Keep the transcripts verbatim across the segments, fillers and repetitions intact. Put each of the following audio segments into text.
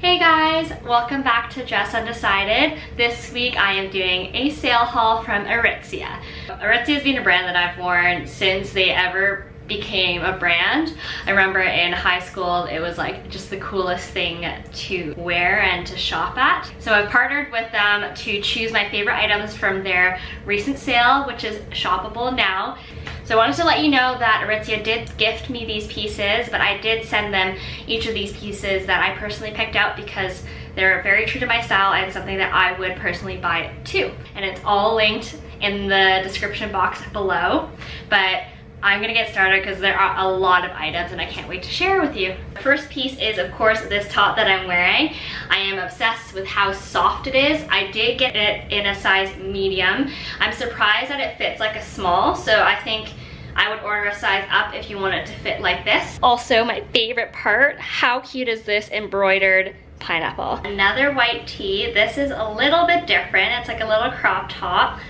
Hey guys, welcome back to Just Undecided. This week I am doing a sale haul from Aritzia. Aritzia has been a brand that I've worn since they ever became a brand. I remember in high school it was like just the coolest thing to wear and to shop at. So I partnered with them to choose my favorite items from their recent sale, which is shoppable now. So I wanted to let you know that Aritzia did gift me these pieces, but I did send them each of these pieces that I personally picked out because they're very true to my style and something that I would personally buy too. And it's all linked in the description box below. But I'm gonna get started because there are a lot of items and I can't wait to share with you. The first piece is, of course, this top that I'm wearing. I am obsessed with how soft it is. I did get it in a size medium. I'm surprised that it fits like a small, so I think I would order a size up if you want it to fit like this. Also, my favorite part, how cute is this embroidered pineapple? Another white tee. This is a little bit different. It's like a little crop top,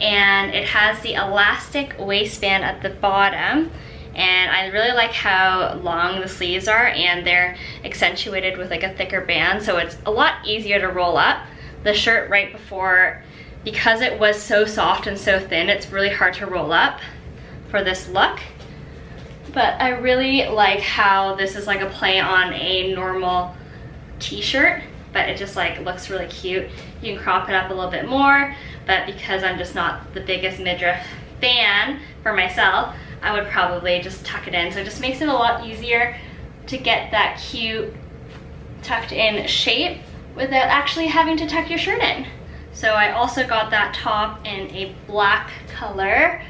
and it has the elastic waistband at the bottom, and I really like how long the sleeves are and they're accentuated with like a thicker band, so it's a lot easier to roll up. The shirt right before, because it was so soft and so thin, it's really hard to roll up for this look, but I really like how this is like a play on a normal t-shirt, but it just like looks really cute. You can crop it up a little bit more, but because I'm just not the biggest midriff fan for myself, I would probably just tuck it in. So it just makes it a lot easier to get that cute tucked in shape without actually having to tuck your shirt in. So I also got that top in a black color.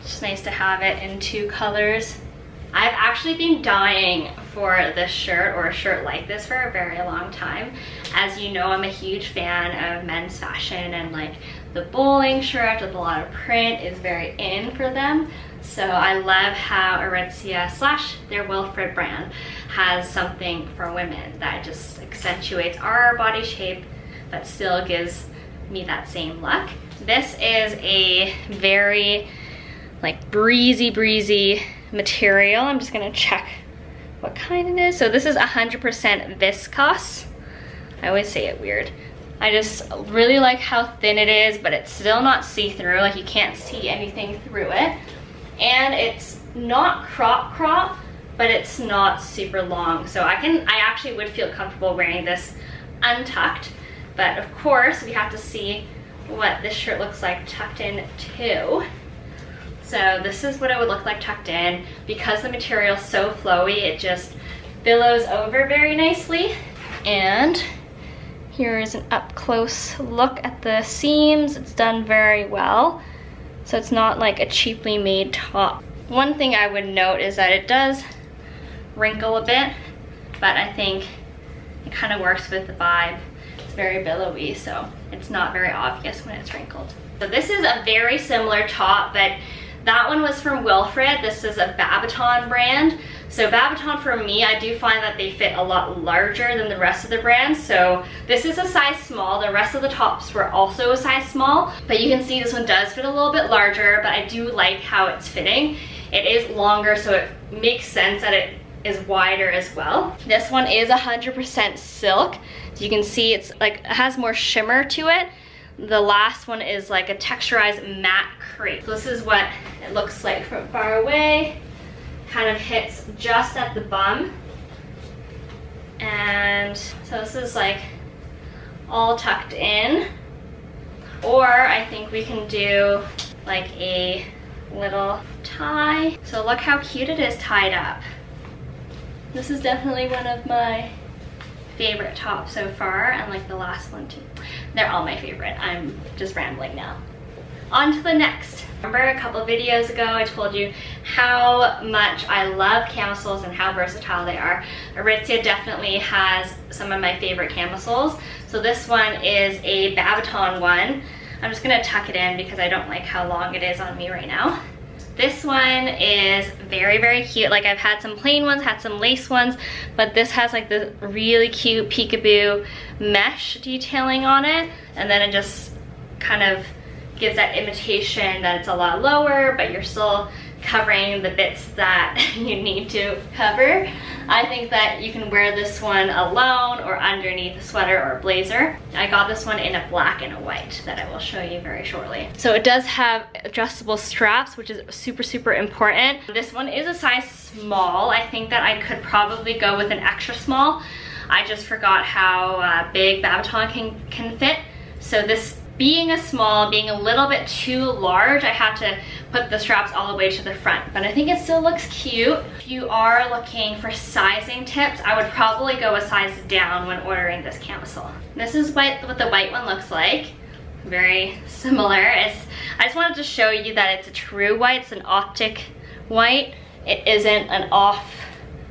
It's just nice to have it in two colors. I've actually been dying for this shirt or a shirt like this for a very long time. As you know, I'm a huge fan of men's fashion, and like the bowling shirt with a lot of print is very in for them. So I love how Aritzia slash their Wilfred brand has something for women that just accentuates our body shape but still gives me that same look. This is a very like breezy, breezy material. I'm just gonna check what kind it is. So this is one hundred percent viscose. I always say it weird. I just really like how thin it is, but it's still not see-through, like you can't see anything through it. And it's not crop crop, but it's not super long. So I can, I actually would feel comfortable wearing this untucked, but of course we have to see what this shirt looks like tucked in too. So this is what it would look like tucked in. Because the material's so flowy, it just billows over very nicely. And here is an up close look at the seams. It's done very well. So it's not like a cheaply made top. One thing I would note is that it does wrinkle a bit, but I think it kind of works with the vibe. It's very billowy, so it's not very obvious when it's wrinkled. So this is a very similar top, but that one was from Wilfred. This is a Babaton brand. So Babaton, for me, I do find that they fit a lot larger than the rest of the brands. So this is a size small. The rest of the tops were also a size small, but you can see this one does fit a little bit larger, but I do like how it's fitting. It is longer, so it makes sense that it is wider as well. This one is one hundred percent silk. So you can see it's like, it has more shimmer to it. The last one is like a texturized matte crepe. So this is what it looks like from far away. Kind of hits just at the bum. And so this is like all tucked in. Or I think we can do like a little tie. So look how cute it is tied up. This is definitely one of my favorite top so far, and like the last one too. They're all my favorite. I'm just rambling now. On to the next. Remember a couple videos ago I told you how much I love camisoles and how versatile they are. Aritzia definitely has some of my favorite camisoles. So this one is a Babaton one. I'm just gonna tuck it in because I don't like how long it is on me right now. This one is very, very cute. Like, I've had some plain ones, had some lace ones, but this has like this really cute peekaboo mesh detailing on it. And then it just kind of gives that imitation that it's a lot lower, but you're still covering the bits that you need to cover. I think that you can wear this one alone or underneath a sweater or a blazer. I got this one in a black and a white that I will show you very shortly. So it does have adjustable straps, which is super, super important. This one is a size small. I think that I could probably go with an extra small. I just forgot how uh, big Babaton can, can fit. So this being a small, being a little bit too large, I had to put the straps all the way to the front, but I think it still looks cute. If you are looking for sizing tips, I would probably go a size down when ordering this camisole. This is what, what the white one looks like. Very similar. It's, I just wanted to show you that it's a true white. It's an optic white. It isn't an off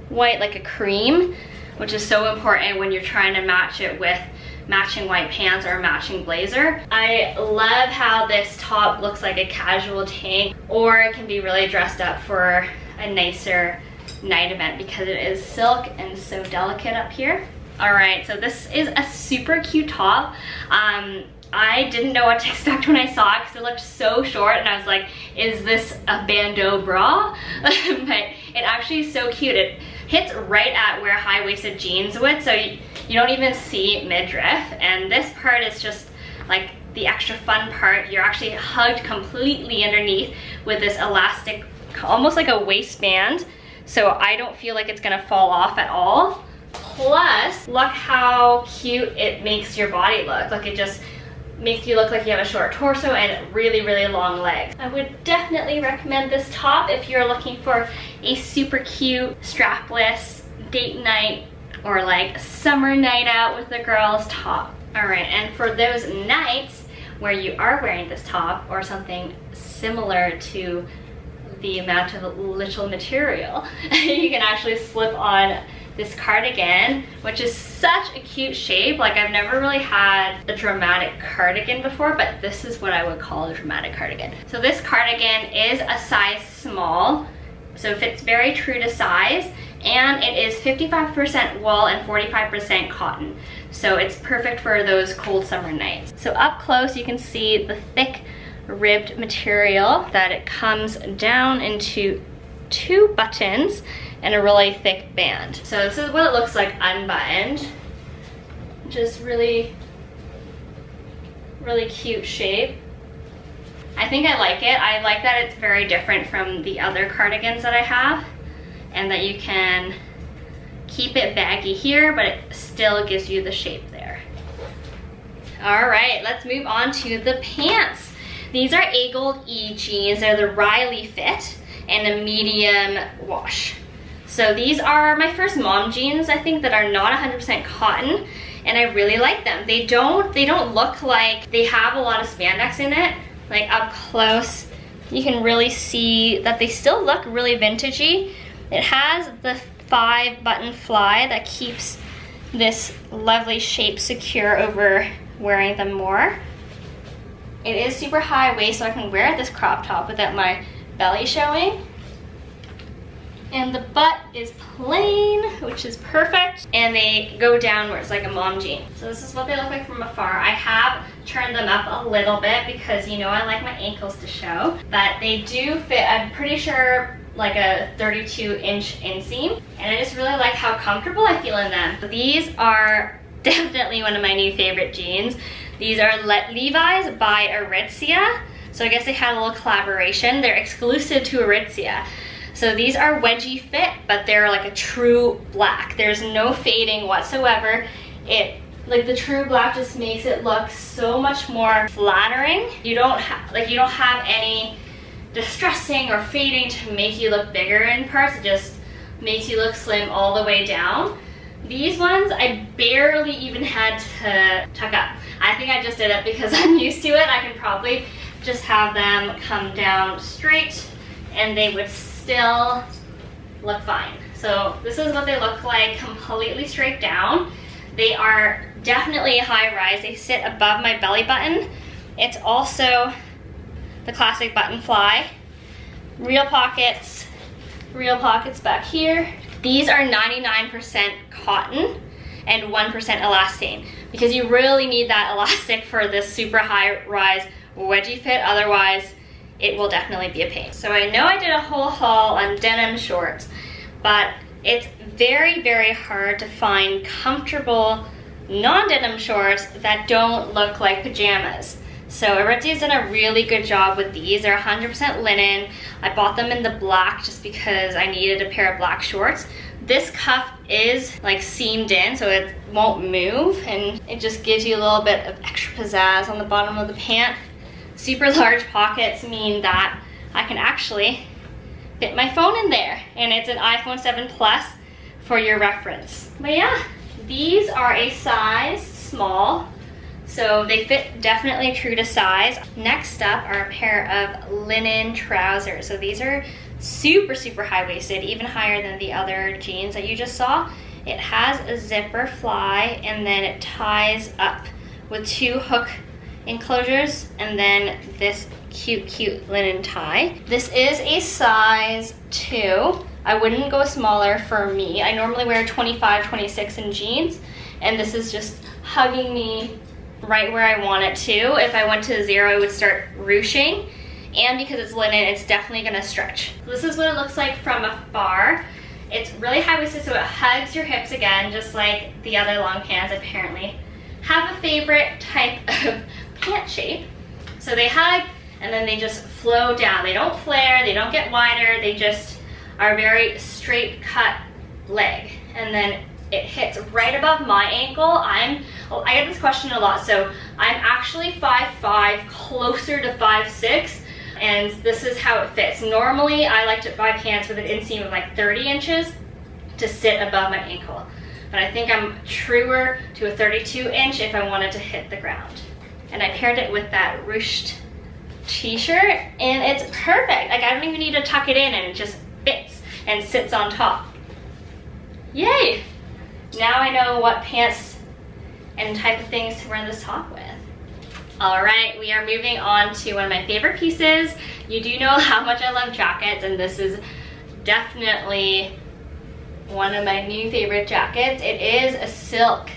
white like a cream, which is so important when you're trying to match it with matching white pants or a matching blazer. I love how this top looks like a casual tank, or it can be really dressed up for a nicer night event because it is silk and so delicate up here. All right, so this is a super cute top. Um, I didn't know what to expect when I saw it because it looked so short and I was like, is this a bandeau bra? But it actually is so cute. It hits right at where high-waisted jeans would, so you, you don't even see midriff. And this part is just like the extra fun part. You're actually hugged completely underneath with this elastic, almost like a waistband, so I don't feel like it's gonna fall off at all. Plus, look how cute it makes your body look. Like, it just makes you look like you have a short torso and really, really long legs. I would definitely recommend this top if you're looking for a super cute strapless date night or like summer night out with the girls top. All right, and for those nights where you are wearing this top or something similar to the amount of little material, you can actually slip on this cardigan, which is such a cute shape. Like, I've never really had a dramatic cardigan before, but this is what I would call a dramatic cardigan. So this cardigan is a size small, so it fits very true to size, and it is fifty-five percent wool and forty-five percent cotton. So it's perfect for those cold summer nights. So up close, you can see the thick ribbed material that it comes down into two buttons and a really thick band. So this is what it looks like unbuttoned. Just really, really cute shape. I think I like it. I like that it's very different from the other cardigans that I have, and that you can keep it baggy here, but it still gives you the shape there. All right, let's move on to the pants. These are AGolde E jeans. They're the Riley fit and a medium wash. So these are my first mom jeans, I think, that are not one hundred percent cotton, and I really like them. They don't, they don't look like they have a lot of spandex in it. Like, up close, you can really see that they still look really vintagey. It has the five button fly that keeps this lovely shape secure over wearing them more. It is super high waist, so I can wear this crop top without my belly showing. And the butt is plain, which is perfect. And they go downwards like a mom jean. So this is what they look like from afar. I have turned them up a little bit because, you know, I like my ankles to show. But they do fit, I'm pretty sure, like a thirty-two inch inseam. And I just really like how comfortable I feel in them. These are definitely one of my new favorite jeans. These are Levi's by Aritzia. So I guess they had a little collaboration. They're exclusive to Aritzia. So these are wedgie fit, but they're like a true black. There's no fading whatsoever. It, like, the true black just makes it look so much more flattering. You don't have, like, you don't have any distressing or fading to make you look bigger in parts. It just makes you look slim all the way down. These ones, I barely even had to tuck up. I think I just did it because I'm used to it. I can probably just have them come down straight and they would still look fine. So this is what they look like completely straight down. They are definitely high rise. They sit above my belly button. It's also the classic button fly. Real pockets, real pockets back here. These are ninety-nine percent cotton and one percent elastane, because you really need that elastic for this super high rise wedgie fit. Otherwise, it will definitely be a pain. So I know I did a whole haul on denim shorts, but it's very, very hard to find comfortable non-denim shorts that don't look like pajamas. So Aritzia's done a really good job with these. They're one hundred percent linen. I bought them in the black just because I needed a pair of black shorts. This cuff is like seamed in, so it won't move, and it just gives you a little bit of extra pizzazz on the bottom of the pant. Super large pockets mean that I can actually fit my phone in there, and it's an iPhone seven Plus for your reference. But yeah, these are a size small, so they fit definitely true to size. Next up are a pair of linen trousers. So these are super, super high-waisted, even higher than the other jeans that you just saw. It has a zipper fly, and then it ties up with two hook enclosures, and then this cute, cute linen tie. This is a size two. I wouldn't go smaller for me. I normally wear twenty-five, twenty-six in jeans, and this is just hugging me right where I want it to. If I went to zero, it would start ruching, and because it's linen, it's definitely gonna stretch. This is what it looks like from afar. It's really high-waisted, so it hugs your hips again, just like the other long pants. Apparently have a favorite type of pant shape. So they hug, and then they just flow down. They don't flare, they don't get wider, they just are very straight cut leg. And then it hits right above my ankle. I'm, I get this question a lot, so I'm actually five five, closer to five six, and this is how it fits. Normally, I like to buy pants with an inseam of like thirty inches to sit above my ankle, but I think I'm truer to a thirty-two inch if I wanted to hit the ground. And I paired it with that ruched t-shirt, and it's perfect. Like, I don't even need to tuck it in, and it just fits and sits on top. Yay! Now I know what pants and type of things to wear this top with. All right, we are moving on to one of my favorite pieces. You do know how much I love jackets, and this is definitely one of my new favorite jackets. It is a silk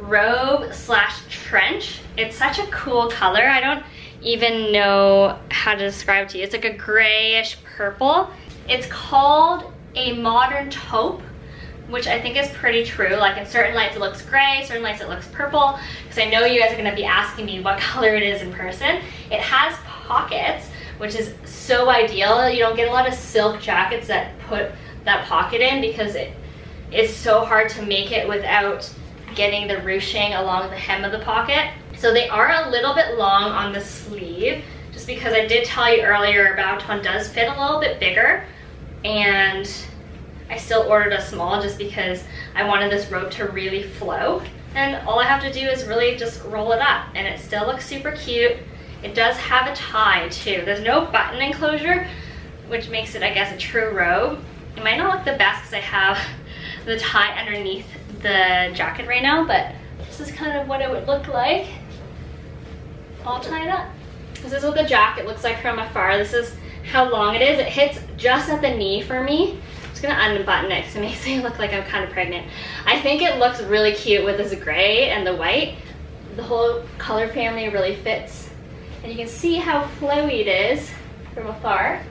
robe slash trench. It's such a cool color. I don't even know how to describe it to you. It's like a grayish purple. It's called a modern taupe, which I think is pretty true. Like, in certain lights it looks gray, certain lights it looks purple, because I know you guys are gonna be asking me what color it is in person. It has pockets, which is so ideal. You don't get a lot of silk jackets that put that pocket in, because it is so hard to make it without getting the ruching along the hem of the pocket. So they are a little bit long on the sleeve, just because I did tell you earlier, Babaton does fit a little bit bigger, and I still ordered a small just because I wanted this robe to really flow. And all I have to do is really just roll it up, and it still looks super cute. It does have a tie too. There's no button enclosure, which makes it, I guess, a true robe. It might not look the best because I have the tie underneath the jacket right now, but this is kind of what it would look like all tied up. This is what the jacket looks like from afar. This is how long it is. It hits just at the knee for me. I'm just gonna unbutton it because it makes me look like I'm kind of pregnant. I think it looks really cute with this gray and the white. The whole color family really fits, and you can see how flowy it is from afar.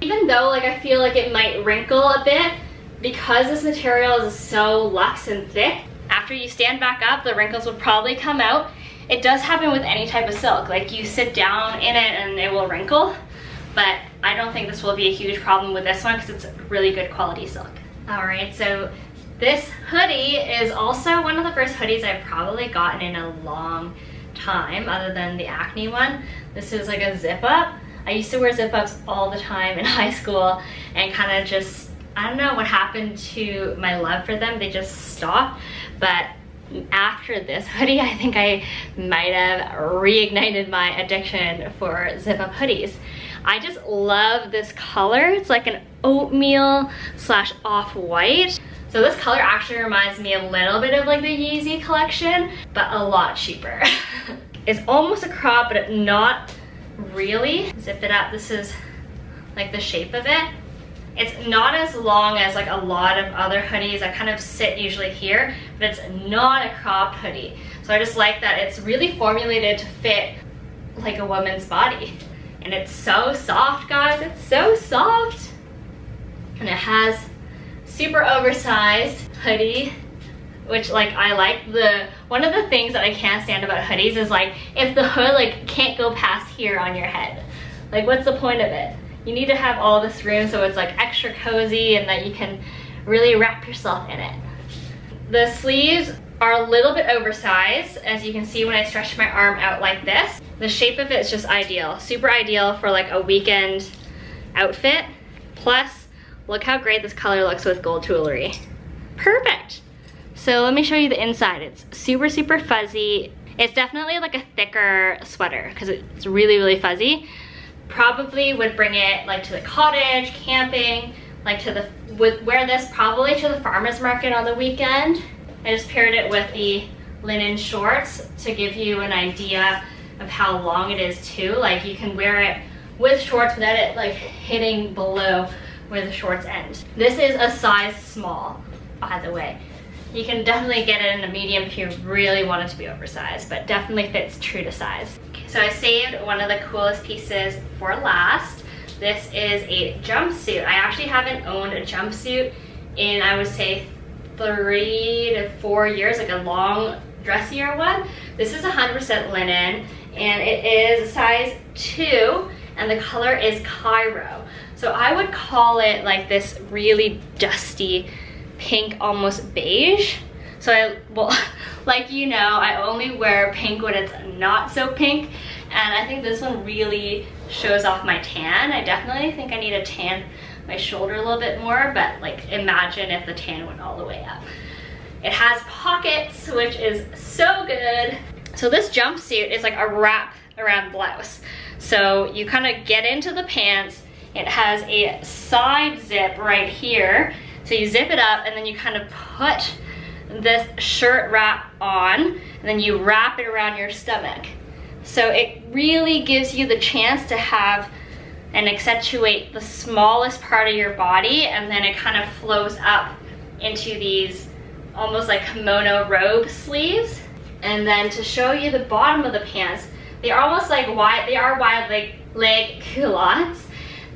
Even though, like, I feel like it might wrinkle a bit, because this material is so luxe and thick, after you stand back up, the wrinkles will probably come out. It does happen with any type of silk. Like, you sit down in it and it will wrinkle, but I don't think this will be a huge problem with this one because it's really good quality silk. All right, so this hoodie is also one of the first hoodies I've probably gotten in a long time, other than the acne one. This is like a zip up. I used to wear zip-ups all the time in high school, and kind of just, I don't know what happened to my love for them. They just stopped. But after this hoodie, I think I might have reignited my addiction for zip-up hoodies. I just love this color. It's like an oatmeal slash off-white. So this color actually reminds me a little bit of like the Yeezy collection, but a lot cheaper. It's almost a crop, but not really. Zip it up. This is like the shape of it. It's not as long as like a lot of other hoodies. I kind of sit usually here, but it's not a cropped hoodie. So I just like that it's really formulated to fit like a woman's body. and it's so soft, guys. It's so soft. And it has super oversized hoodie, which like I like the one of the things that I can't stand about hoodies is like if the hood like can't go past here on your head, like what's the point of it? You need to have all this room so it's like extra cozy and that you can really wrap yourself in it. The sleeves are a little bit oversized, as you can see when I stretch my arm out like this. The shape of it is just ideal, super ideal for like a weekend outfit. Plus, look how great this color looks with gold jewelry. Perfect. So let me show you the inside. It's super, super fuzzy. It's definitely like a thicker sweater because it's really, really fuzzy. Probably would bring it like to the cottage, camping, like to the, would wear this probably to the farmer's market on the weekend. I just paired it with the linen shorts to give you an idea of how long it is too. Like you can wear it with shorts without it like hitting below where the shorts end. This is a size small, by the way. You can definitely get it in a medium if you really want it to be oversized, but definitely fits true to size. Okay, so I saved one of the coolest pieces for last. This is a jumpsuit. I actually haven't owned a jumpsuit in, I would say, three to four years, like a long dressier one. This is one hundred percent linen, and it is size two, and the color is Cairo. So I would call it like this really dusty pink, almost beige. So I, well, like you know, I only wear pink when it's not so pink, and I think this one really shows off my tan. I definitely think I need to tan my shoulder a little bit more, but like imagine if the tan went all the way up. It has pockets, which is so good. So this jumpsuit is like a wrap around blouse. So you kind of get into the pants. It has a side zip right here. So you zip it up and then you kind of put this shirt wrap on and then you wrap it around your stomach. So it really gives you the chance to have and accentuate the smallest part of your body, and then it kind of flows up into these almost like kimono robe sleeves. And then to show you the bottom of the pants, they are almost like wide, they are wide leg, leg culottes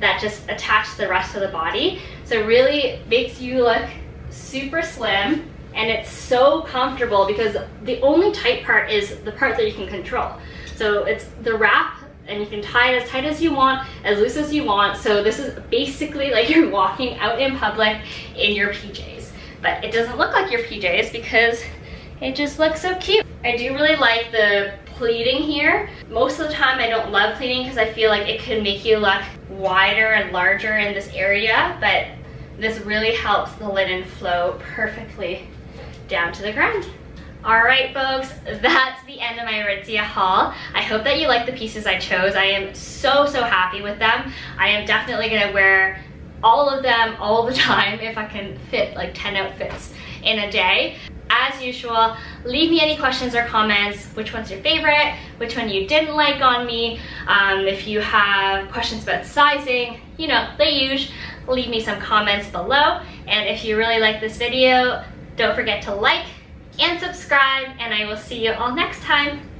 that just attach to the rest of the body. So it really makes you look super slim, and it's so comfortable because the only tight part is the part that you can control. So it's the wrap, and you can tie it as tight as you want, as loose as you want. So this is basically like you're walking out in public in your P Js. But it doesn't look like your P Js because it just looks so cute. I do really like the pleating here. Most of the time I don't love pleating because I feel like it could make you look wider and larger in this area, but this really helps the linen flow perfectly down to the ground. Alright folks, that's the end of my Aritzia haul. I hope that you like the pieces I chose. I am so, so happy with them. I am definitely going to wear all of them all the time if I can fit like ten outfits in a day. As usual, leave me any questions or comments, which one's your favorite, which one you didn't like on me. Um, if you have questions about sizing, you know, the usual, leave me some comments below. And if you really like this video, don't forget to like and subscribe, and I will see you all next time.